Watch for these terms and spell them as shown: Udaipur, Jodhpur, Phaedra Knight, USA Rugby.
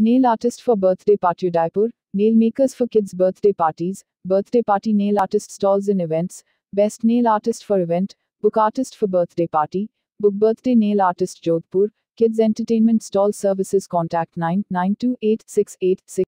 Nail artist for birthday party Udaipur, nail makers for kids' birthday parties, birthday party nail artist stalls and events, best nail artist for event, book artist for birthday party, book birthday nail artist Jodhpur, kids entertainment stall services contact 9928686.